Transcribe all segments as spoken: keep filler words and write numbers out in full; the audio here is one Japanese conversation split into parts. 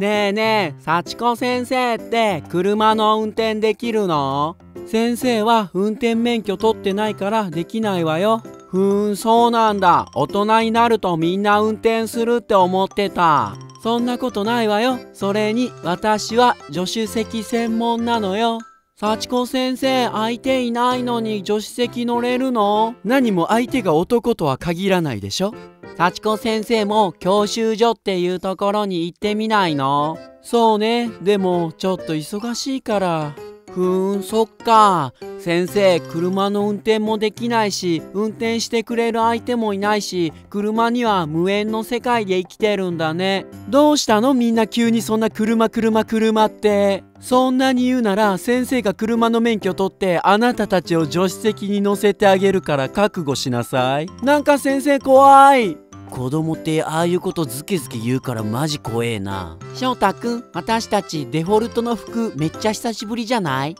ねえねえ、幸子先生って車の運転できるの？先生は運転免許取ってないからできないわよ。ふーん、そうなんだ。大人になるとみんな運転するって思ってた。そんなことないわよ。それに私は助手席専門なのよ。幸子先生、相手いないのに助手席乗れるの？何も相手が男とは限らないでしょ。幸子先生も教習所っていうところに行ってみないの？そうね。でもちょっと忙しいから。ふーん、そっか。先生、車の運転もできないし、運転してくれる相手もいないし、車には無縁の世界で生きてるんだね。どうしたの？みんな急にそんな車車車って。そんなに言うなら、先生が車の免許取って、あなたたちを助手席に乗せてあげるから覚悟しなさい。なんか先生怖い。子供ってああいうことズケズケ言うからマジ怖えな。翔太くん、私たちデフォルトの服めっちゃ久しぶりじゃない？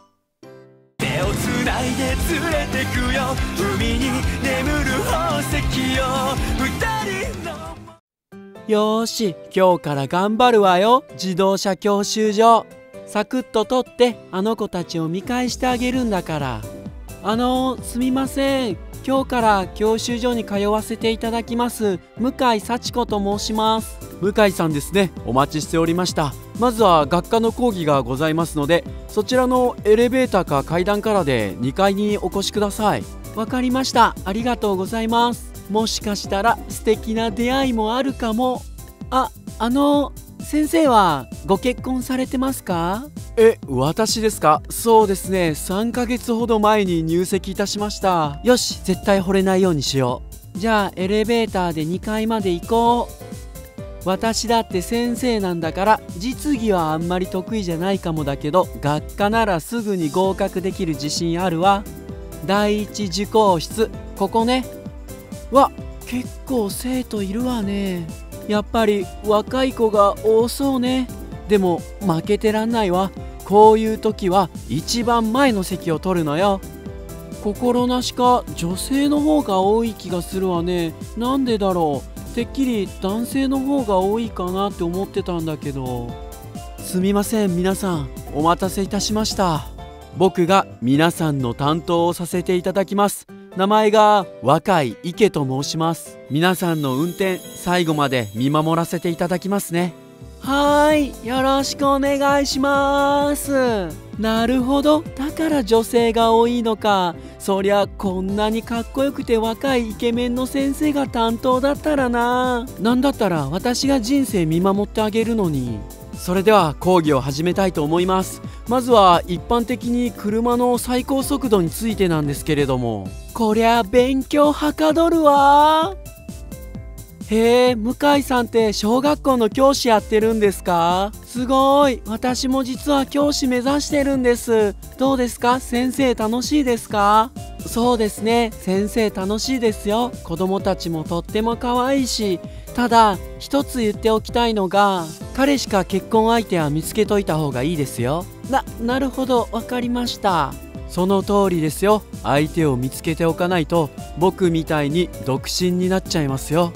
手をつないで連れてくよ、海に眠る宝石よ、ふたりの。よーし、今日から頑張るわよ、自動車教習所。サクッと取ってあの子たちを見返してあげるんだから。あのー、すみません、今日から教習所に通わせていただきます向井幸子と申します。向井さんですね。お待ちしておりました。まずは学科の講義がございますので、そちらのエレベーターか階段からでにかいにお越しください。わかりました。ありがとうございます。もしかしたら素敵な出会いもあるかも。あ、あの先生はご結婚されてますか？え、私ですか？そうですね、さんかげつほど前に入籍いたしました。よし、絶対惚れないようにしよう。じゃあエレベーターでにかいまで行こう。私だって先生なんだから、実技はあんまり得意じゃないかもだけど、学科ならすぐに合格できる自信あるわ。第一受講室、ここね。わ、結構生徒いるわね。やっぱり若い子が多そうね。でも負けてらんないわ。こういう時は一番前の席を取るのよ。心なしか女性の方が多い気がするわね。なんでだろう。てっきり男性の方が多いかなって思ってたんだけど。すみません皆さん、お待たせいたしました。僕が皆さんの担当をさせていただきます。名前が若い池と申します。皆さんの運転、最後まで見守らせていただきますね。はーい、よろしくお願いします。なるほど、だから女性が多いのか。そりゃこんなにかっこよくて若いイケメンの先生が担当だったらな。なんだったら私が人生見守ってあげるのに。それでは講義を始めたいと思います。まずは一般的に車の最高速度についてなんですけれども。こりゃ勉強はかどるわ。へえ、向井さんって小学校の教師やってるんですか？すごい。私も実は教師目指してるんです。どうですか？先生楽しいですか？そうですね、先生楽しいですよ。子供たちもとっても可愛いし、ただ一つ言っておきたいのが、彼しか結婚相手は見つけといた方がいいですよ。な、なるほど、わかりました。その通りですよ。相手を見つけておかないと僕みたいに独身になっちゃいますよ。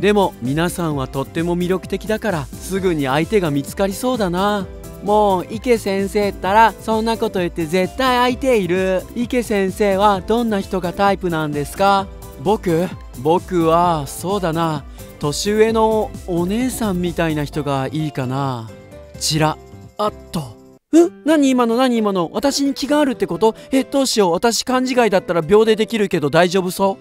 でも皆さんはとっても魅力的だから、すぐに相手が見つかりそうだな。もう池先生ったらそんなこと言って絶対相手いる。池先生はどんな人がタイプなんですか？僕僕はそうだな、年上のお姉さんみたいな人がいいかな。ちらあっと。え、何今の何今の。私に気があるってこと？え、どうしよう。私勘違いだったら秒でできるけど大丈夫そ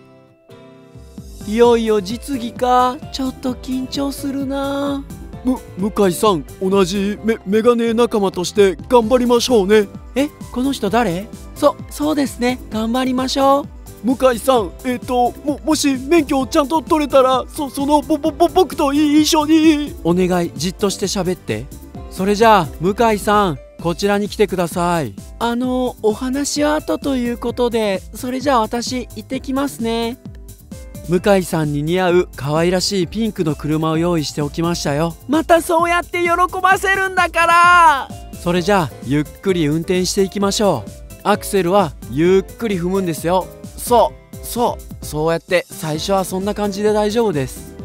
う？いよいよ実技か。ちょっと緊張するな。む、向井さん、同じメ、メガネ仲間として頑張りましょうね。え、この人誰？そ、そうですね。頑張りましょう。向井さん、えっと、も、もし免許をちゃんと取れたら、そ、その、ぼ、ぼ、ぼ、僕と一緒に。お願い、じっとして喋って。それじゃあ、向井さん、こちらに来てください。あの、お話は後ということで、それじゃあ私、行ってきますね。向井さんに似合う可愛らしいピンクの車を用意しておきましたよ。またそうやって喜ばせるんだから。それじゃあゆっくり運転していきましょう。アクセルはゆっくり踏むんですよ。そうそうそうやって最初はそんな感じで大丈夫です。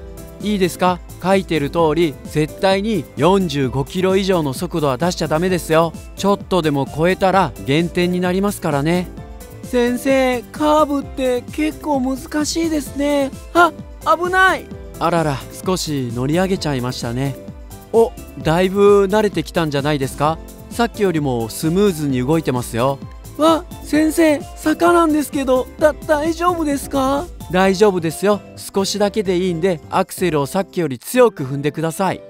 いいですか？書いてる通り絶対によんじゅうごキロ以上の速度は出しちゃダメですよ。ちょっとでも超えたら減点になりますからね。先生、カーブって結構難しいですね。あ、危ない。あらら、少し乗り上げちゃいましたね。お、だいぶ慣れてきたんじゃないですか。さっきよりもスムーズに動いてますよ。わ、先生、坂なんですけど、だ、大丈夫ですか？大丈夫ですよ。少しだけでいいんでアクセルをさっきより強く踏んでください。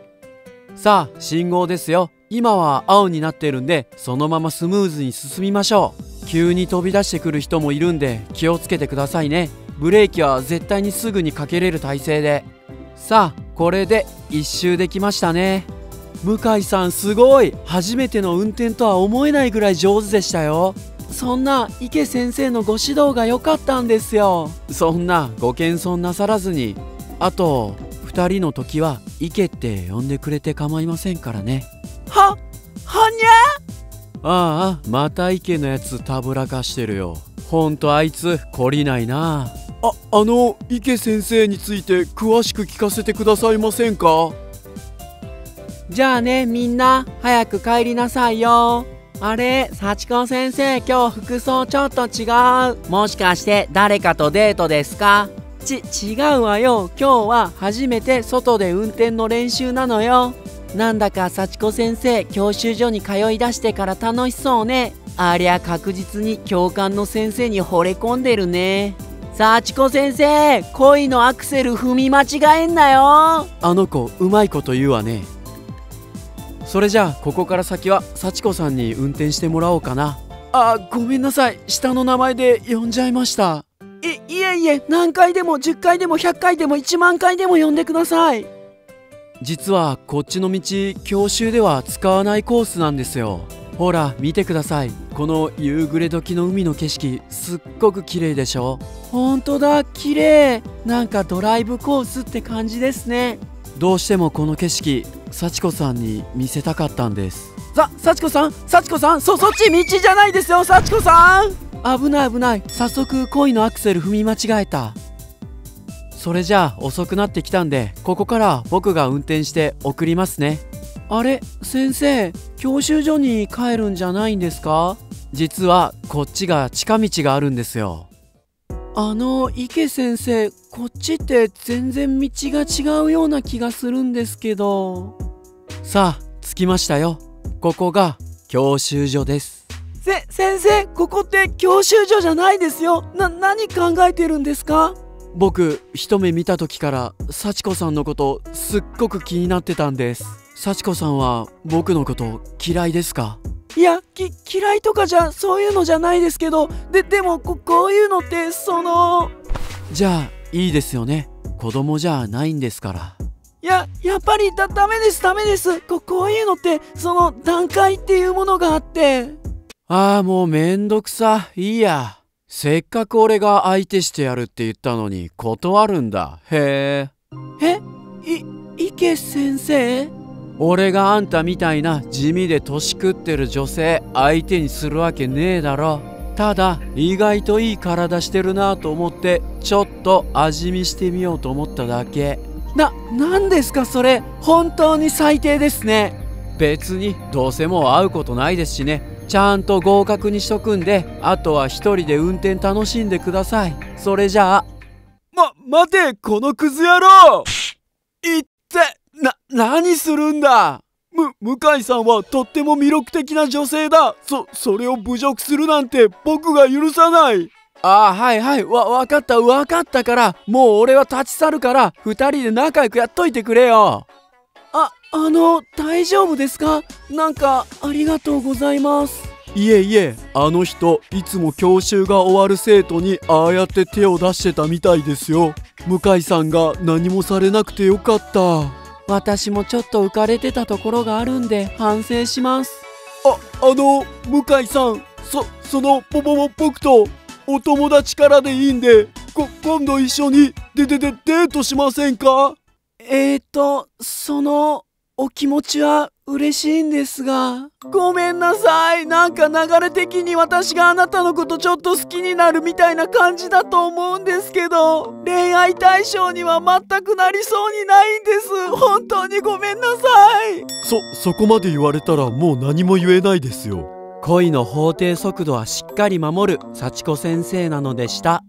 さあ、信号ですよ。今は青になってるんでそのままスムーズに進みましょう。急に飛び出してくる人もいるんで気をつけてくださいね。ブレーキは絶対にすぐにかけれる体勢で。さあ、これで一周できましたね。向井さん、すごい。初めての運転とは思えないぐらい上手でしたよ。そんな池先生のご指導が良かったんですよ。そんなご謙遜なさらずに。あとふたりの時は池って呼んでくれて構いませんからね。ははにゃ。ああ、また池のやつたぶらかしてるよ。ほんとあいつ懲りないな。ああの池先生について詳しく聞かせてくださいませんか。じゃあね、みんな早く帰りなさいよ。あれ、幸子先生、今日服装ちょっと違う。もしかして誰かとデートですか？ち、違うわよ。今日は初めて外で運転の練習なのよ。なんだか幸子先生、教習所に通い出してから楽しそうね。ありゃ確実に教官の先生に惚れ込んでるね。幸子先生、恋のアクセル踏み間違えんなよ。あの子、うまいこと言うわね。それじゃあここから先は幸子さんに運転してもらおうかな。あ、ごめんなさい、下の名前で呼んじゃいました。い、いえいえ、何回でもじゅっかいでもひゃっかいでもいちまんかいでも呼んでください。実はこっちの道、教習では使わないコースなんですよ。ほら見てください、この夕暮れ時の海の景色、すっごく綺麗でしょ。ほんとだ、綺麗。なんかドライブコースって感じですね。どうしてもこの景色、幸子さんに見せたかったんです。さ、幸子さん、幸子さん、そ、そっち道じゃないですよ。幸子さん、危ない危ない。早速恋のアクセル踏み間違えた。それじゃあ遅くなってきたんで、ここから僕が運転して送りますね。あれ、先生、教習所に帰るんじゃないんですか？実はこっちが近道があるんですよ。あの池先生、こっちって全然道が違うような気がするんですけど。さあ、着きましたよ。ここが教習所です。せ、先生、ここって教習所じゃないですよ。な、何考えてるんですか？僕、一目見た時から幸子さんのことすっごく気になってたんです。幸子さんは僕のこと嫌いですか？いや、き、嫌いとかじゃ、そういうのじゃないですけど、で、でも、こ、こういうのって、その…じゃあ、いいですよね。子供じゃないんですから。いや、やっぱり、だ、ダメです、ダメです。こ、こういうのって、その、段階っていうものがあって。ああ、もうめんどくさ。いいや。せっかく俺が相手してやるって言ったのに、断るんだ。へえ。え、い、池先生？俺があんたみたいな地味で年食ってる女性相手にするわけねえだろ。ただ意外といい体してるなぁと思ってちょっと味見してみようと思っただけ。な、何ですかそれ。本当に最低ですね。別にどうせもう会うことないですしね。ちゃんと合格にしとくんで、あとは一人で運転楽しんでください。それじゃあ。ま、待て、このクズ野郎。いって、な、何するんだ。む、向井さんはとっても魅力的な女性だ。そ、それを侮辱するなんて僕が許さない。ああ、はいはい、わ、わかった、わかったから、もう俺は立ち去るから、二人で仲良くやっといてくれよ。あ、あの、大丈夫ですか？なんか、ありがとうございます。いえいえ、あの人、いつも教習が終わる生徒にああやって手を出してたみたいですよ。向井さんが何もされなくてよかった。私もちょっと浮かれてたところがあるんで反省します。あ、あの向井さん、そ、そのぼぼぼ僕とお友達からでいいんで、こ、今度一緒にでででデートしませんか？えーと、その、お気持ちは嬉しいんですが。ごめんなさい。なんか流れ的に私があなたのことちょっと好きになるみたいな感じだと思うんですけど、恋愛対象には全くなりそうにないんです。本当にごめんなさい。そ、そこまで言われたらもう何も言えないですよ。恋の法定速度はしっかり守る幸子先生なのでした。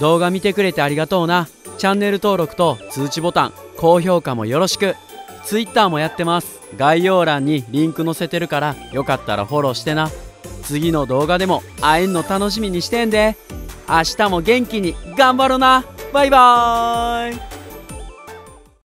動画見てくれてありがとうな。チャンネル登録と通知ボタン、高評価もよろしく。Twitter もやってます。概要欄にリンク載せてるからよかったらフォローしてな。次の動画でも会えんの楽しみにしてんで。明日も元気に頑張ろな。バイバーイ。